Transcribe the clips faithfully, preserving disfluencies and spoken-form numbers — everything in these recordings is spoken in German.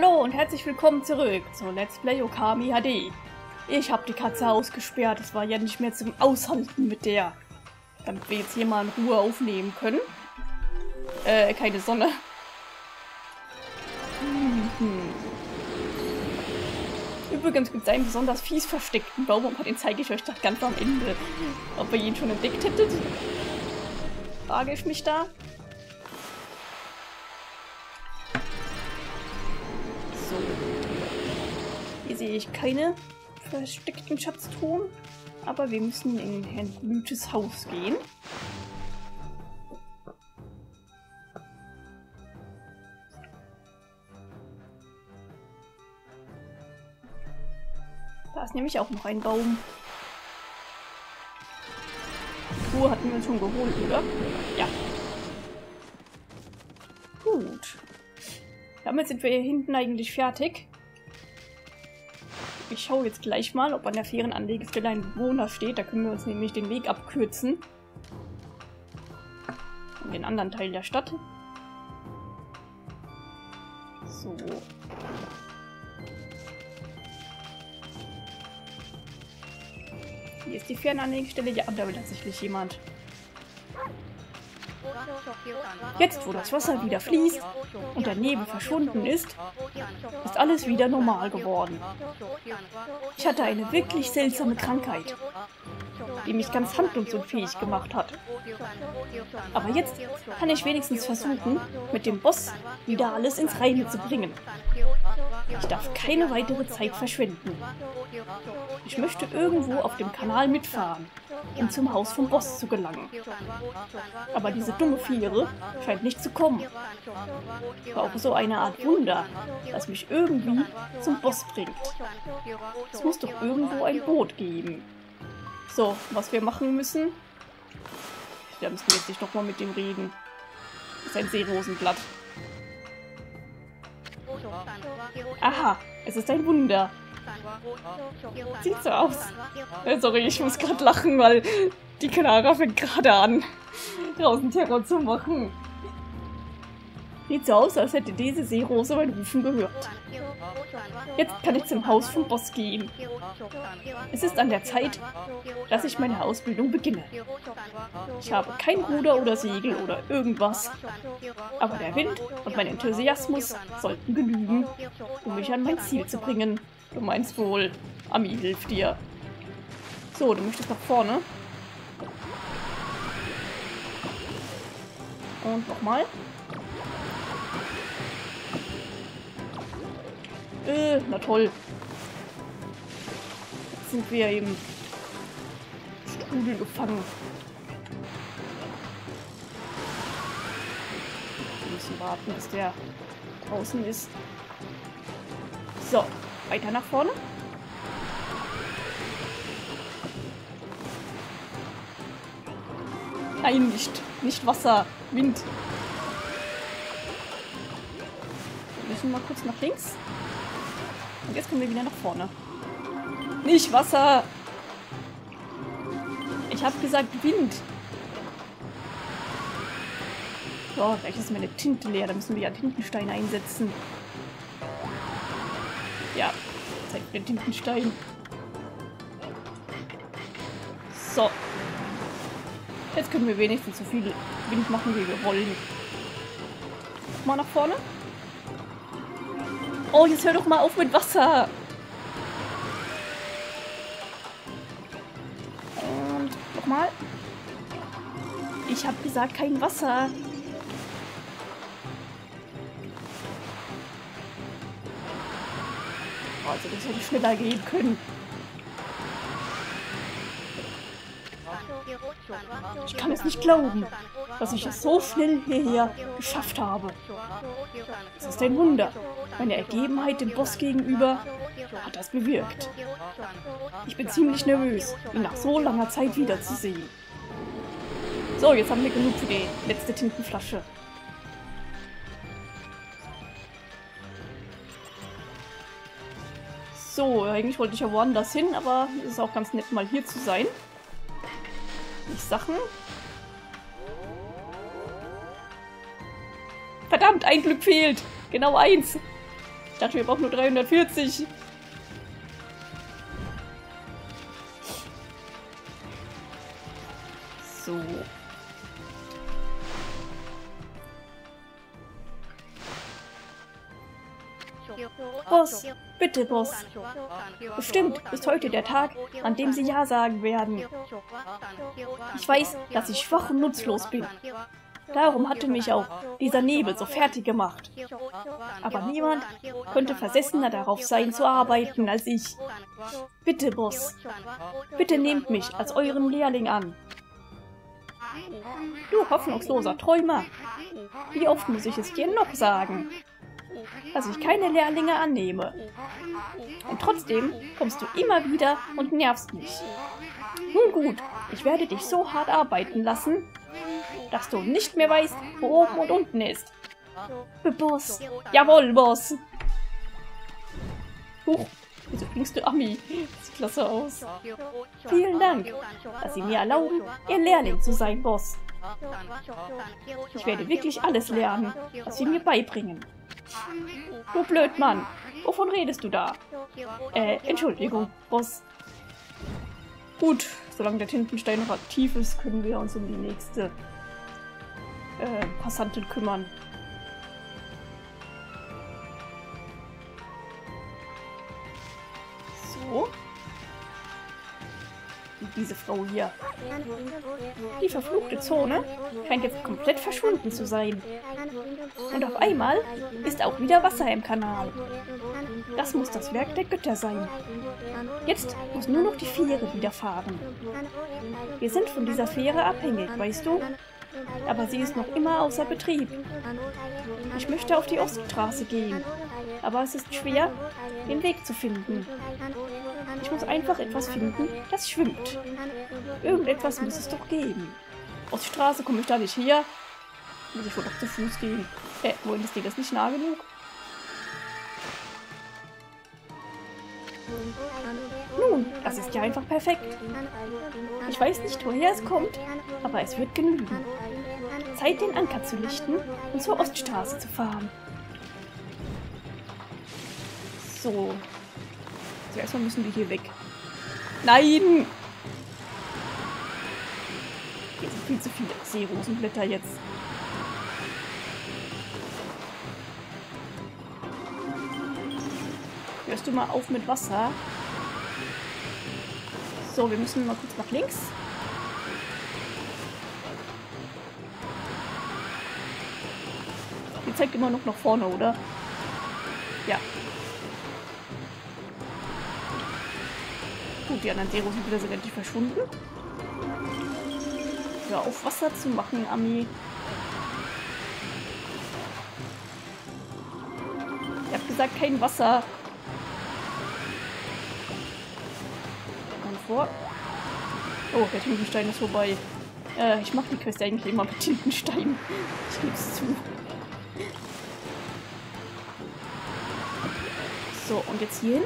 Hallo und herzlich willkommen zurück zu Let's Play Okami H D. Ich habe die Katze ausgesperrt, es war ja nicht mehr zum Aushalten mit der. Damit wir jetzt hier mal in Ruhe aufnehmen können. Äh, keine Sonne. Mhm. Übrigens gibt es einen besonders fies versteckten Baum, aber den zeige ich euch doch ganz am Ende. Ob ihr ihn schon entdeckt hättet? Frage ich mich da. So. Hier sehe ich keine versteckten Schatztruhen. Aber wir müssen in Herrn Blütes Haus gehen. Da ist nämlich auch noch ein Baum. Die Truhe hatten wir uns schon geholt, oder? Ja. Gut. Damit sind wir hier hinten eigentlich fertig. Ich schaue jetzt gleich mal, ob an der fairen Anlegestelle ein Bewohner steht. Da können wir uns nämlich den Weg abkürzen. In den anderen Teil der Stadt. So. Hier ist die fairen Anlegestelle. Ja, da will tatsächlich jemand. Jetzt, wo das Wasser wieder fließt und der Nebel verschwunden ist, ist alles wieder normal geworden. Ich hatte eine wirklich seltsame Krankheit, die mich ganz handlungsunfähig gemacht hat. Aber jetzt kann ich wenigstens versuchen, mit dem Boss wieder alles ins Reine zu bringen. Ich darf keine weitere Zeit verschwenden. Ich möchte irgendwo auf dem Kanal mitfahren, um zum Haus vom Boss zu gelangen. Aber diese dumme Fähre scheint nicht zu kommen. War auch so eine Art Wunder, das mich irgendwie zum Boss bringt. Es muss doch irgendwo ein Boot geben. So, was wir machen müssen... Da müssen wir jetzt nicht nochmal mit dem reden. Das ist ein Seerosenblatt. Aha, es ist ein Wunder. Sieht so aus. Sorry, ich muss gerade lachen, weil die Clara fängt gerade an, draußen Terror zu machen. Sieht so aus, als hätte diese Seerose mein Rufen gehört. Jetzt kann ich zum Haus vom Boss gehen. Es ist an der Zeit, dass ich meine Ausbildung beginne. Ich habe kein Ruder oder Segel oder irgendwas. Aber der Wind und mein Enthusiasmus sollten genügen, um mich an mein Ziel zu bringen. Du meinst wohl, Ami hilft dir. So, du möchtest nach vorne. Und nochmal. Äh, na toll. Jetzt sind wir im Strudel gefangen. Wir müssen warten, bis der draußen ist. So, weiter nach vorne. Nein, nicht. Nicht Wasser, Wind. Wir müssen mal kurz nach links. Und jetzt kommen wir wieder nach vorne. Nicht Wasser! Ich habe gesagt Wind. So, vielleicht ist meine Tinte leer. Da müssen wir ja Tintenstein einsetzen. Ja, zeigt mir den Tintenstein. So. Jetzt können wir wenigstens so viel Wind machen, wie wir wollen. Mal nach vorne. Oh, jetzt hör doch mal auf mit Wasser! Und nochmal. Ich hab gesagt, kein Wasser. Oh, also das hätte schneller gehen können. Ich kann es nicht glauben, dass ich es so schnell hierher geschafft habe. Es ist ein Wunder. Meine Ergebenheit dem Boss gegenüber hat das bewirkt. Ich bin ziemlich nervös, ihn nach so langer Zeit wiederzusehen. So, jetzt haben wir genug für die letzte Tintenflasche. So, eigentlich wollte ich ja woanders hin, aber es ist auch ganz nett, mal hier zu sein. Sachen. Verdammt, ein Glück fehlt. Genau eins. Ich dachte, wir brauchen nur dreihundertvierzig. So. Boss, bitte, Boss. Bestimmt ist heute der Tag, an dem sie Ja sagen werden. Ich weiß, dass ich schwach und nutzlos bin. Darum hatte mich auch dieser Nebel so fertig gemacht. Aber niemand könnte versessener darauf sein, zu arbeiten als ich. Bitte, Boss. Bitte nehmt mich als euren Lehrling an. Du hoffnungsloser Träumer. Wie oft muss ich es dir noch sagen? Dass ich keine Lehrlinge annehme. Und trotzdem kommst du immer wieder und nervst mich. Nun gut, ich werde dich so hart arbeiten lassen, dass du nicht mehr weißt, wo oben und unten ist. Boss. Jawohl, Boss. Huch, wieso klingst du Ami? Sieht klasse aus. Vielen Dank, dass Sie mir erlauben, Ihr Lehrling zu sein, Boss. Ich werde wirklich alles lernen, was Sie mir beibringen. Du Blödmann, wovon redest du da? Äh, Entschuldigung, Boss. Gut, solange der Tintenstein noch aktiv ist, können wir uns um die nächste äh, Passantin kümmern. So. Und diese Frau hier. Die verfluchte Zone scheint jetzt komplett verschwunden zu sein. Und auf einmal ist auch wieder Wasser im Kanal. Das muss das Werk der Götter sein. Jetzt muss nur noch die Fähre wieder fahren. Wir sind von dieser Fähre abhängig, weißt du? Aber sie ist noch immer außer Betrieb. Ich möchte auf die Oststraße gehen, aber es ist schwer, den Weg zu finden. Ich muss einfach etwas finden, das schwimmt. Irgendetwas muss es doch geben. Aus der Straße komme ich da nicht her. Muss ich wohl doch zu Fuß gehen. Äh, wohin ist die? Das nicht nah genug? Nun, das ist ja einfach perfekt. Ich weiß nicht, woher es kommt, aber es wird genügen. Zeit, den Anker zu lichten und zur Oststraße zu fahren. So. Erstmal müssen wir hier weg. Nein! Hier sind viel zu viele Seerosenblätter jetzt. Hörst du mal auf mit Wasser? So, wir müssen mal kurz nach links. Die zeigt immer noch nach vorne, oder? Ja. Gut, die anderen Seerosenblätter sind endlich verschwunden. Ja, auf Wasser zu machen, Ami. Ich hab gesagt, kein Wasser. Komm vor. Oh, der Tintenstein ist vorbei. Äh, ich mach die Quest eigentlich immer mit Tintenstein. Ich geb's zu. So, und jetzt hier hin.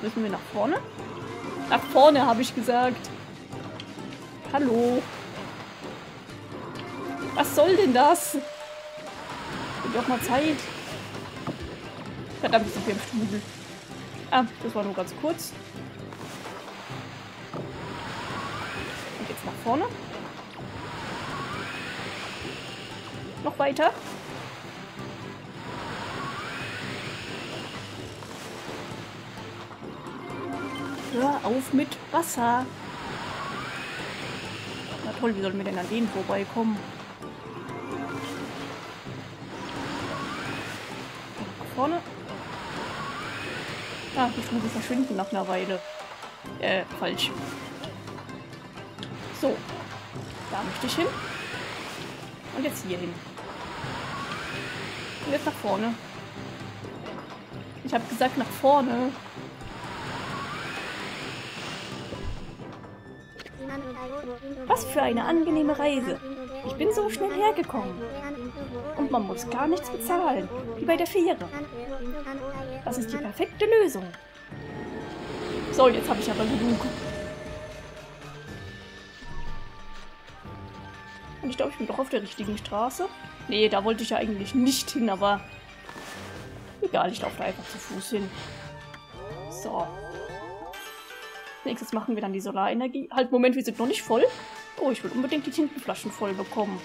Müssen wir nach vorne? Nach vorne, habe ich gesagt. Hallo. Was soll denn das? Gib doch mal Zeit. Verdammt, sind wir im Strudel. Ah, das war nur ganz kurz. Und jetzt nach vorne. Noch weiter. Hör auf mit Wasser. Na toll, wie sollen wir denn an denen vorbeikommen? Vorne. Ah, die Flügel verschwinden nach einer Weile. Äh, falsch. So. Da möchte ich hin. Und jetzt hier hin. Und jetzt nach vorne. Ich habe gesagt, nach vorne. Was für eine angenehme Reise. Ich bin so schnell hergekommen. Und man muss gar nichts bezahlen, wie bei der Fähre. Das ist die perfekte Lösung. So, jetzt habe ich aber genug. Ich glaube, ich bin doch auf der richtigen Straße. Nee, da wollte ich ja eigentlich nicht hin, aber egal, ich laufe da einfach zu Fuß hin. So. Nächstes machen wir dann die Solarenergie. Halt, Moment, wir sind noch nicht voll. Oh, ich will unbedingt die Tintenflaschen voll bekommen.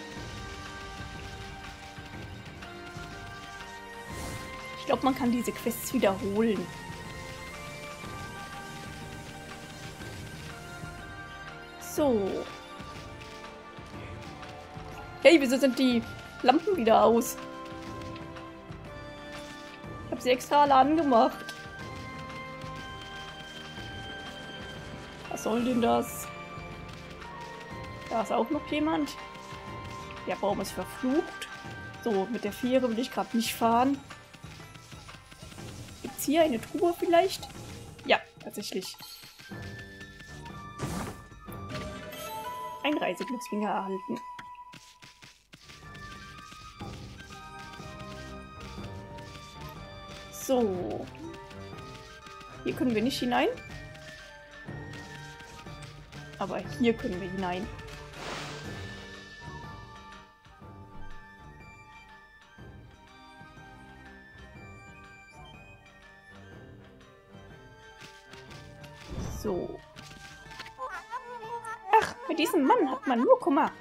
Ich glaube, man kann diese Quests wiederholen. So. Hey, wieso sind die Lampen wieder aus? Ich habe sie extra alle angemacht. Was soll denn das? Da ist auch noch jemand. Der Baum ist verflucht. So, mit der Fähre will ich gerade nicht fahren. Gibt es hier eine Truhe vielleicht? Ja, tatsächlich. Ein Reiseglücksfinger erhalten. So. Hier können wir nicht hinein. Aber hier können wir hinein. So. Ach, mit diesem Mann hat man nur Kummer.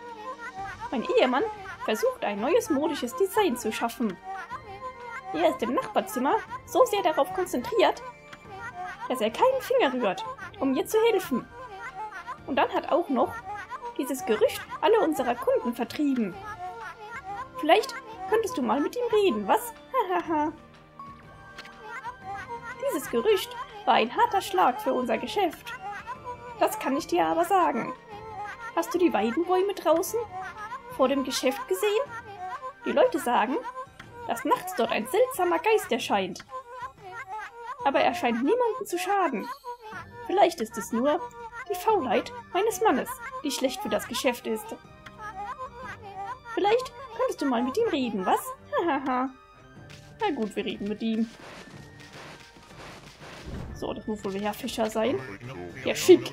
Mein Ehemann versucht, ein neues modisches Design zu schaffen. Er ist im Nachbarzimmer so sehr darauf konzentriert, dass er keinen Finger rührt, um ihr zu helfen. Und dann hat auch noch dieses Gerücht alle unserer Kunden vertrieben. Vielleicht könntest du mal mit ihm reden, was? Hahaha. Dieses Gerücht war ein harter Schlag für unser Geschäft. Das kann ich dir aber sagen. Hast du die Weidenbäume draußen vor dem Geschäft gesehen? Die Leute sagen, dass nachts dort ein seltsamer Geist erscheint. Aber er scheint niemandem zu schaden. Vielleicht ist es nur die Faulheit meines Mannes, die schlecht für das Geschäft ist. Vielleicht könntest du mal mit ihm reden, was? Hahaha. Na gut, wir reden mit ihm. So, das muss wohl der Herr Fischer sein. Ja, schick.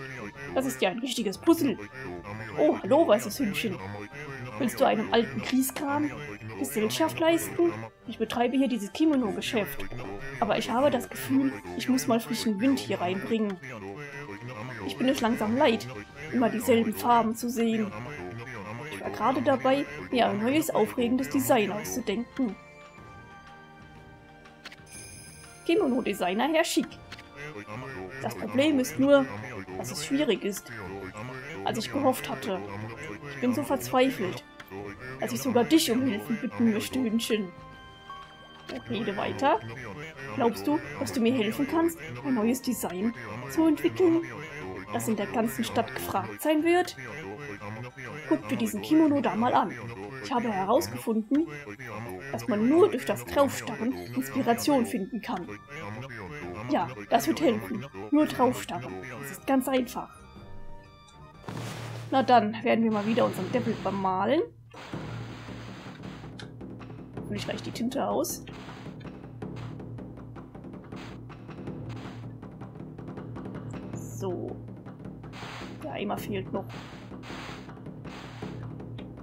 Das ist ja ein richtiges Puzzle. Oh, hallo, weißes Hündchen. Willst du einem alten Kriegskram Gesellschaft leisten? Ich betreibe hier dieses Kimono-Geschäft. Aber ich habe das Gefühl, ich muss mal frischen Wind hier reinbringen. Ich bin es langsam leid, immer dieselben Farben zu sehen. Ich war gerade dabei, mir ein neues, aufregendes Design auszudenken. Kimono-Designer Herr Chic. Das Problem ist nur, dass es schwierig ist, als ich gehofft hatte. Ich bin so verzweifelt, dass ich sogar dich um Hilfe bitten möchte, Hündchen. Rede weiter. Glaubst du, dass du mir helfen kannst, ein neues Design zu entwickeln, das in der ganzen Stadt gefragt sein wird? Guck dir diesen Kimono da mal an. Ich habe herausgefunden, dass man nur durch das Draufstarren Inspiration finden kann. Ja, das wird helfen. Nur draufstarren. Das ist ganz einfach. Na dann, werden wir mal wieder unseren Deppel bemalen. Und ich reiche die Tinte aus. So. Der Eimer fehlt noch.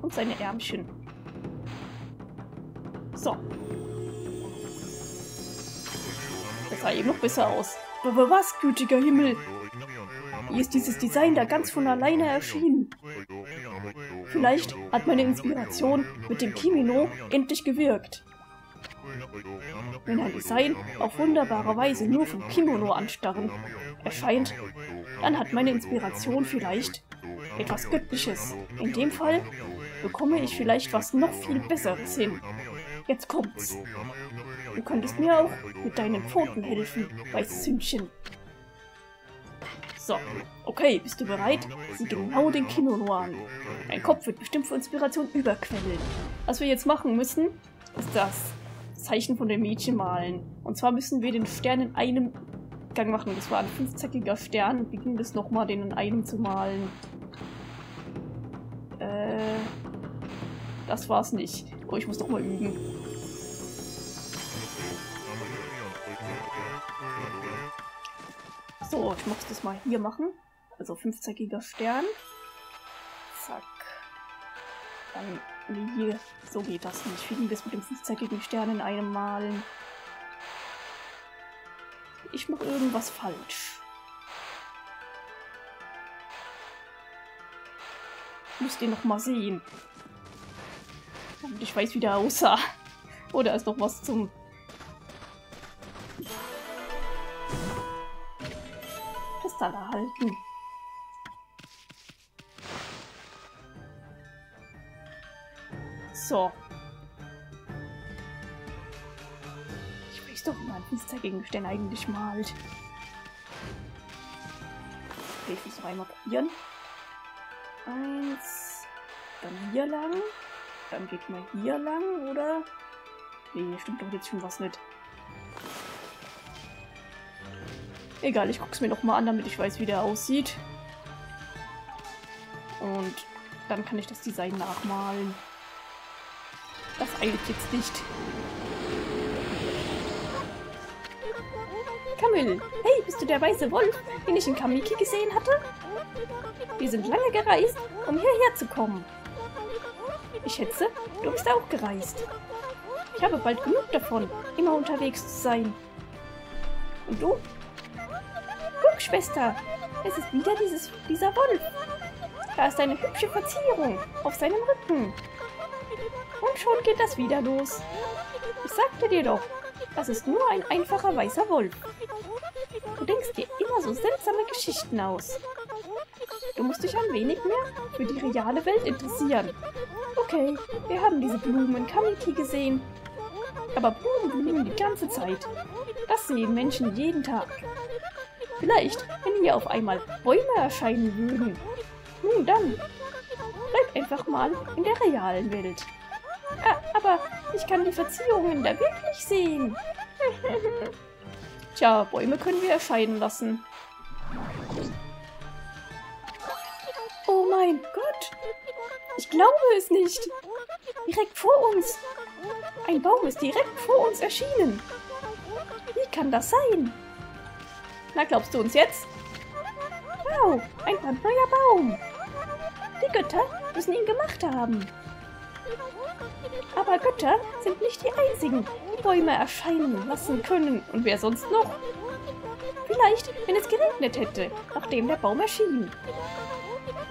Und seine Ärmchen. So. Das sah eben noch besser aus. Aber was, gütiger Himmel? Hier ist dieses Design da ganz von alleine erschienen. Vielleicht hat meine Inspiration mit dem Kimono endlich gewirkt. Wenn ein Design auf wunderbare Weise nur vom Kimono anstarren erscheint, dann hat meine Inspiration vielleicht etwas Göttliches. In dem Fall bekomme ich vielleicht was noch viel Besseres hin. Jetzt kommt's. Du könntest mir auch mit deinen Pfoten helfen, weißes Hündchen. So, okay, bist du bereit? Sieh genau den Kimono an. Dein Kopf wird bestimmt für Inspiration überquellen. Was wir jetzt machen müssen, ist das Zeichen von dem Mädchen malen. Und zwar müssen wir den Stern in einem Gang machen. Das war ein fünfzackiger Stern. Wie ging das nochmal, den in einem zu malen? Äh, das war's nicht. Oh, ich muss nochmal üben. So, ich muss das mal hier machen. Also fünfzackiger Stern. Zack. Dann, nee, so geht das nicht. Fliegen bis mit den fünfzackigen Stern in einem Malen. Ich mache irgendwas falsch. Müsst ihr noch mal sehen. Damit ich weiß, wie der aussah. Oder ist noch was zum... Kristall erhalten. So. Ich weiß doch mal, wie es der Gegenstand eigentlich malt. Okay, ich muss noch einmal probieren. Eins. Dann hier lang. Dann geht man hier lang, oder? Nee, stimmt doch jetzt schon was nicht. Egal, ich guck's mir noch mal an, damit ich weiß, wie der aussieht. Und dann kann ich das Design nachmalen. Das eilt jetzt nicht. Kamil! Hey, bist du der weiße Wolf, den ich in Kamiki gesehen hatte? Wir sind lange gereist, um hierher zu kommen. Ich schätze, du bist auch gereist. Ich habe bald genug davon, immer unterwegs zu sein. Und du? Guck, Schwester! Es ist wieder dieses, dieser Wolf. Da ist eine hübsche Verzierung auf seinem Rücken. Und schon geht das wieder los. Ich sagte dir doch, das ist nur ein einfacher weißer Wolf. Du denkst dir immer so seltsame Geschichten aus. Du musst dich ein wenig mehr für die reale Welt interessieren. Okay, wir haben diese Blumen in Kamiki gesehen. Aber Blumen blühen die ganze Zeit. Das sehen Menschen jeden Tag. Vielleicht, wenn hier auf einmal Bäume erscheinen würden. Nun dann, bleib einfach mal in der realen Welt. Ah, aber ich kann die Verzierungen da wirklich sehen. Tja, Bäume können wir erscheinen lassen. Oh mein Gott! Ich glaube es nicht! Direkt vor uns! Ein Baum ist direkt vor uns erschienen! Wie kann das sein? Na, glaubst du uns jetzt? Wow, ein brandneuer Baum! Die Götter müssen ihn gemacht haben. Aber Götter sind nicht die einzigen, die Bäume erscheinen lassen können. Und wer sonst noch? Vielleicht, wenn es geregnet hätte, nachdem der Baum erschien.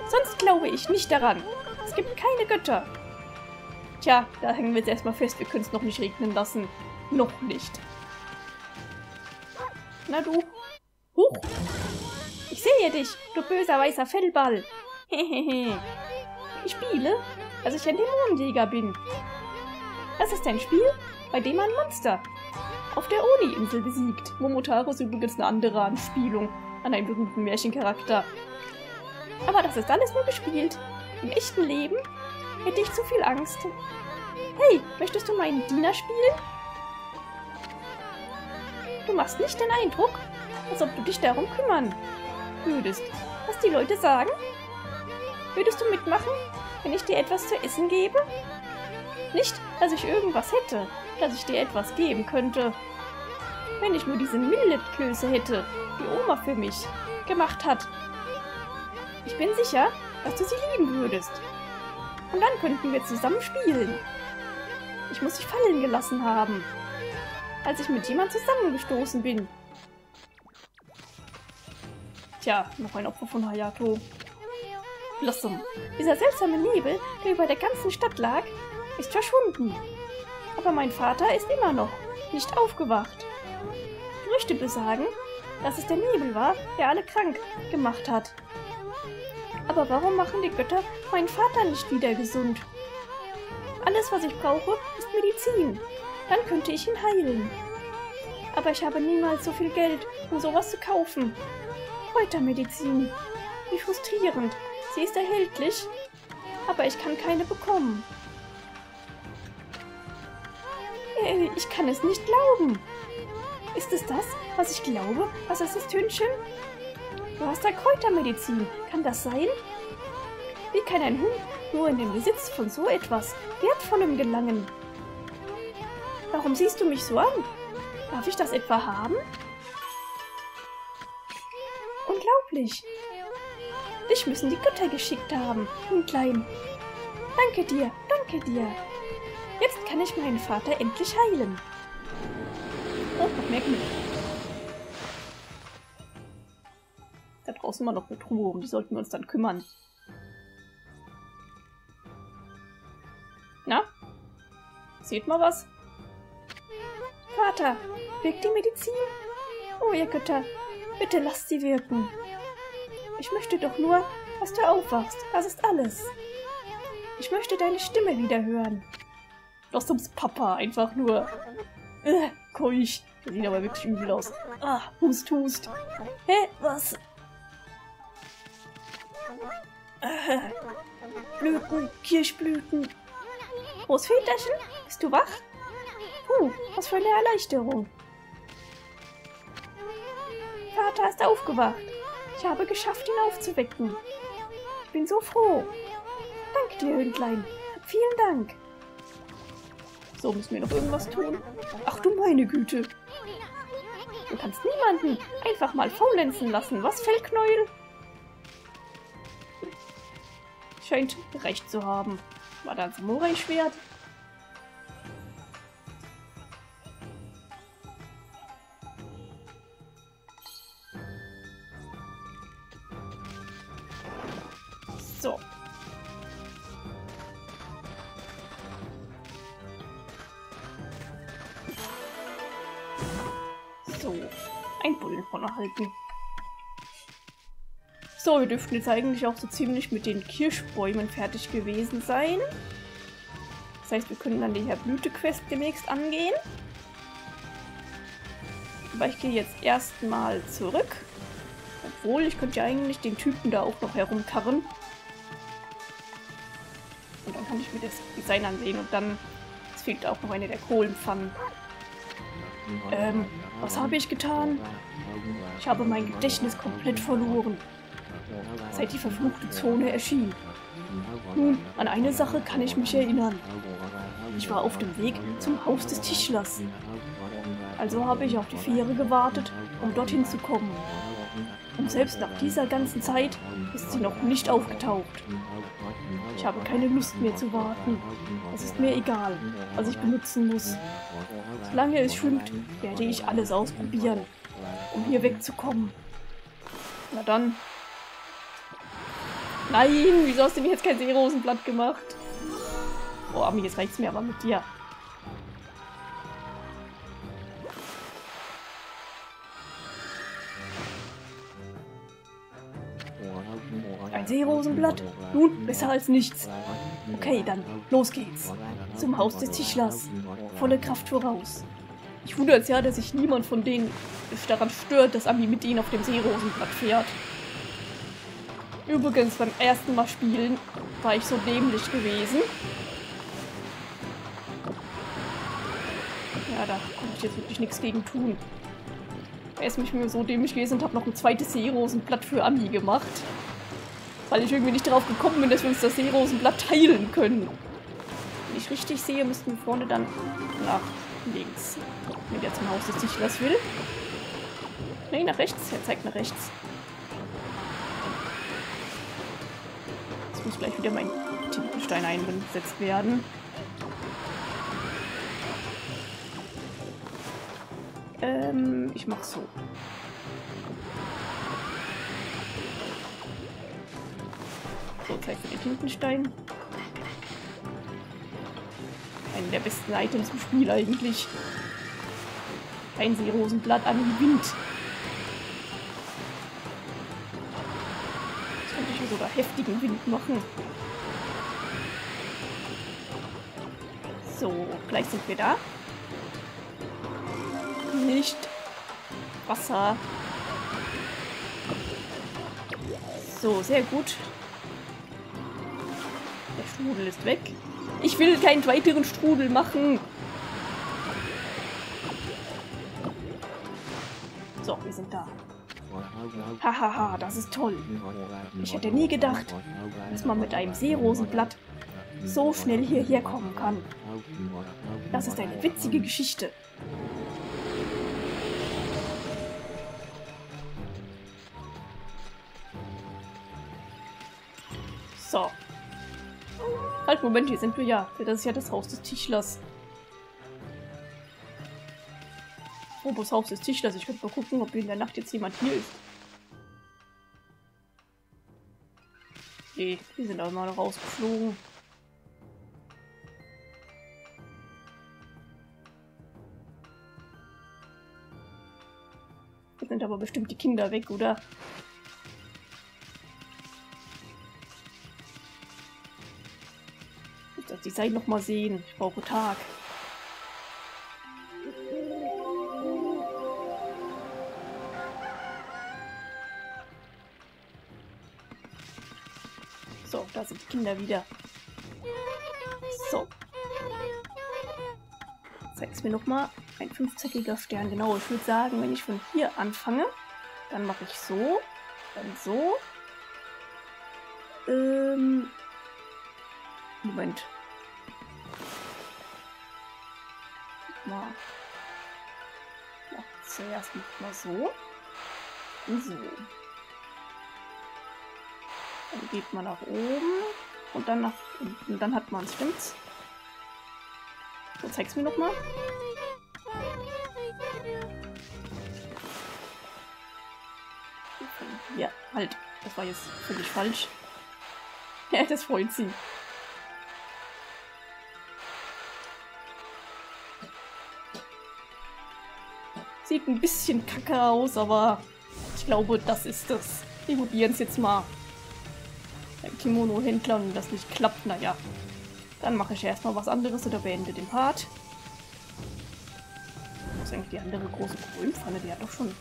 Sonst glaube ich nicht daran. Es gibt keine Götter. Tja, da hängen wir jetzt erstmal fest, wir können es noch nicht regnen lassen. Noch nicht. Na du. Huch. Ich sehe dich, du böser weißer Fellball. Hehehe. Ich spiele, als ich ein Dämonenjäger bin. Das ist ein Spiel, bei dem man Monster auf der Oni-Insel besiegt. Momotaro ist übrigens eine andere Anspielung an einen berühmten Märchencharakter. Aber das ist alles nur gespielt. Im echten Leben hätte ich zu viel Angst. Hey, möchtest du meinen Diener spielen? Du machst nicht den Eindruck, als ob du dich darum kümmern würdest, was die Leute sagen. Würdest du mitmachen, wenn ich dir etwas zu essen gebe? Nicht, dass ich irgendwas hätte, dass ich dir etwas geben könnte. Wenn ich nur diese Milletklöße hätte, die Oma für mich gemacht hat. Ich bin sicher, dass du sie lieben würdest. Und dann könnten wir zusammen spielen. Ich muss dich fallen gelassen haben, als ich mit jemand zusammengestoßen bin. Tja, noch ein Opfer von Hayato. Blossom. Dieser seltsame Nebel, der über der ganzen Stadt lag, ist verschwunden. Aber mein Vater ist immer noch nicht aufgewacht. Gerüchte besagen, dass es der Nebel war, der alle krank gemacht hat. Aber warum machen die Götter meinen Vater nicht wieder gesund? Alles, was ich brauche, ist Medizin. Dann könnte ich ihn heilen. Aber ich habe niemals so viel Geld, um sowas zu kaufen. Kräutermedizin. Wie frustrierend. Sie ist erhältlich, aber ich kann keine bekommen. Ich kann es nicht glauben. Ist es das, was ich glaube? Was ist das, Tönchen? Du hast da Kräutermedizin. Kann das sein? Wie kann ein Hund nur in den Besitz von so etwas Wertvollem gelangen? Warum siehst du mich so an? Darf ich das etwa haben? Unglaublich. Dich müssen die Götter geschickt haben, Kindlein. Danke dir, danke dir. Jetzt kann ich meinen Vater endlich heilen. Oh, noch mehr Glück. Da draußen war noch eine Truhe, um die sollten wir uns dann kümmern. Na? Seht mal was? Vater, wirkt die Medizin? Oh, ihr Götter, bitte lasst sie wirken. Ich möchte doch nur, dass du aufwachst. Das ist alles. Ich möchte deine Stimme wieder hören. Doch sonst Papa, einfach nur. Äh, keuch. Das sieht aber wirklich übel aus. Ah, hust, hust. Hä, was? Ah, Blüten, Kirschblüten. Großväterchen, bist du wach? Puh, was für eine Erleichterung. Vater ist aufgewacht. Ich habe geschafft, ihn aufzuwecken. Ich bin so froh. Danke dir, Hündlein. Vielen Dank. So, müssen wir noch irgendwas tun? Ach du meine Güte. Du kannst niemanden einfach mal faulenzen lassen. Was, Fellknäuel? Scheint recht zu haben. War da ein Samurai-Schwert? So. So. Ein Bullenhorn erhalten. So, wir dürften jetzt eigentlich auch so ziemlich mit den Kirschbäumen fertig gewesen sein. Das heißt, wir können dann die Herblüte-Quest demnächst angehen. Aber ich gehe jetzt erstmal zurück. Obwohl, ich könnte ja eigentlich den Typen da auch noch herumkarren. Und dann kann ich mir das Design ansehen und dann... Es fehlt auch noch eine der Kohlenpfannen. Ähm, was habe ich getan? Ich habe mein Gedächtnis komplett verloren. Seit die verfluchte Zone erschien. Nun, an eine Sache kann ich mich erinnern. Ich war auf dem Weg zum Haus des Tischlers. Also habe ich auf die Fähre gewartet, um dorthin zu kommen. Und selbst nach dieser ganzen Zeit ist sie noch nicht aufgetaucht. Ich habe keine Lust mehr zu warten. Es ist mir egal, was ich benutzen muss. Solange es schwimmt, werde ich alles ausprobieren, um hier wegzukommen. Na dann. Nein, wieso hast du mir jetzt kein Seerosenblatt gemacht? Oh, Ami, jetzt reicht's mir aber mit dir. Ein Seerosenblatt? Nun, besser als nichts. Okay, dann, los geht's. Zum Haus des Tischlers. Volle Kraft voraus. Ich wundere es ja, dass sich niemand von denen daran stört, dass Ami mit denen auf dem Seerosenblatt fährt. Übrigens, beim ersten Mal spielen war ich so dämlich gewesen. Ja, da konnte ich jetzt wirklich nichts gegen tun. Erst bin ich mir so dämlich gewesen und habe noch ein zweites Seerosenblatt für Ami gemacht. Weil ich irgendwie nicht drauf gekommen bin, dass wir uns das Seerosenblatt teilen können. Wenn ich richtig sehe, müssten wir vorne dann nach links. Wenn der zum Haus des Tischlers will. Nee, nach rechts. Er zeigt nach rechts. Muss gleich wieder mein Tintenstein eingesetzt werden. Ähm, ich mach so. So, zeig mir den Tintenstein. Einen der besten Items im Spiel eigentlich. Ein Seerosenblatt an den Wind. Oder heftigen Wind machen. So, gleich sind wir da. Nicht Wasser. So, sehr gut. Der Strudel ist weg. Ich will keinen weiteren Strudel machen. So, wir sind da. Hahaha, das ist toll. Ich hätte nie gedacht, dass man mit einem Seerosenblatt so schnell hierher kommen kann. Das ist eine witzige Geschichte. So. Halt, Moment, hier sind wir ja. Das ist ja das Haus des Tichlers. Oh, das Haus des Tichlers. Ich könnte mal gucken, ob in der Nacht jetzt jemand hier ist. Nee, die sind aber mal rausgeflogen. Jetzt sind aber bestimmt die Kinder weg, oder? Ich muss die Zeit noch mal sehen. Ich brauche Tag. So, da sind die Kinder wieder. So. Zeig's mir nochmal. Ein fünfzackiger Stern. Genau, ich würde sagen, wenn ich von hier anfange, dann mache ich so. Dann so. Ähm. Moment. Mal. Ja, zuerst mal so. Und so. Dann geht man nach oben und dann nach unten. Dann hat man es, stimmt's? So, zeig's mir nochmal. Ja, halt. Das war jetzt völlig falsch. Ja, das freut sie. Sieht ein bisschen kacke aus, aber ich glaube, das ist es. Wir probieren es jetzt mal. Kimono-Händler und das nicht klappt, naja. Dann mache ich erstmal was anderes oder beende den Part. Das ist eigentlich die andere große Brühmpfanne, die hat doch schon.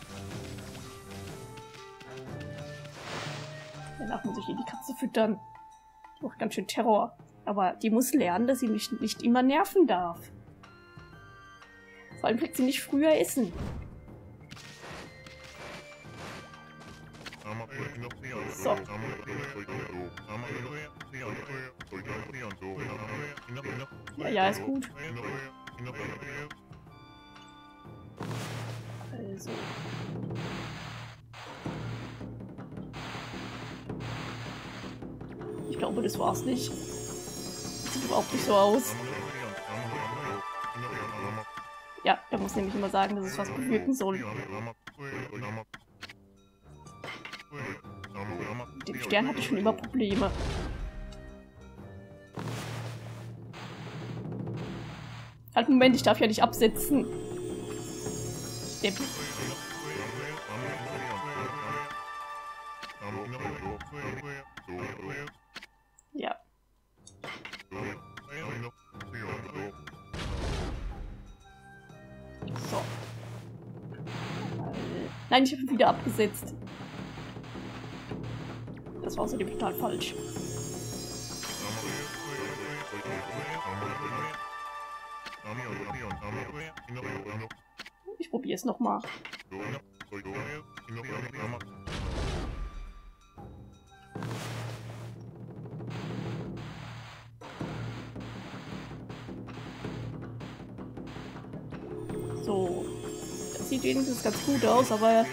Danach muss ich hier die Katze füttern. Auch ganz schön Terror. Aber die muss lernen, dass sie mich nicht immer nerven darf. Vor allem kriegt sie nicht früher Essen. So. Ja, ja, ist gut. Also. Ich glaube, das war's nicht. Das sieht überhaupt nicht so aus. Ja, da muss nämlich immer sagen, dass es was bewirken soll. Mit dem Stern hatte ich schon immer Probleme. Halt, Moment, ich darf ja nicht absetzen. Depp. Ja. So. Nein, ich habe ihn wieder abgesetzt. Das war außerdem total falsch. Ich probiere es nochmal. So. Das sieht wenigstens ganz gut aus, aber...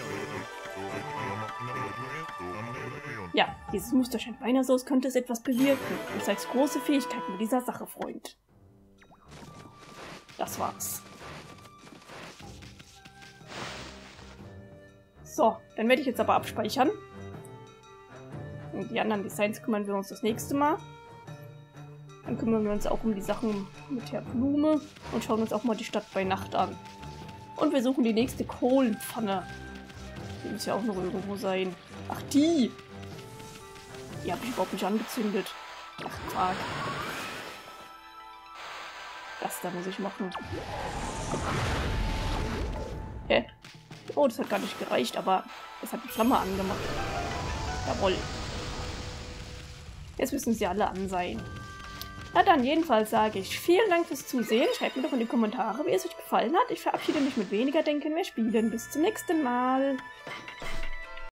Ja, dieses Muster scheint beinahe so, als könnte es etwas bewirken. Du zeigst große Fähigkeiten mit dieser Sache, Freund. Das war's. So, dann werde ich jetzt aber abspeichern. Und die anderen Designs kümmern wir uns das nächste Mal. Dann kümmern wir uns auch um die Sachen mit der Blume und schauen uns auch mal die Stadt bei Nacht an. Und wir suchen die nächste Kohlenpfanne. Die muss ja auch noch irgendwo sein. Ach, die! Die habe ich überhaupt nicht angezündet. Ach, Tag. Das da muss ich machen. Hä? Oh, das hat gar nicht gereicht, aber es hat die Flamme angemacht. Jawohl. Jetzt müssen sie alle an sein. Na dann, jedenfalls sage ich vielen Dank fürs Zusehen. Schreibt mir doch in die Kommentare, wie es euch gefallen hat. Ich verabschiede mich mit weniger Denken, mehr Spielen. Bis zum nächsten Mal.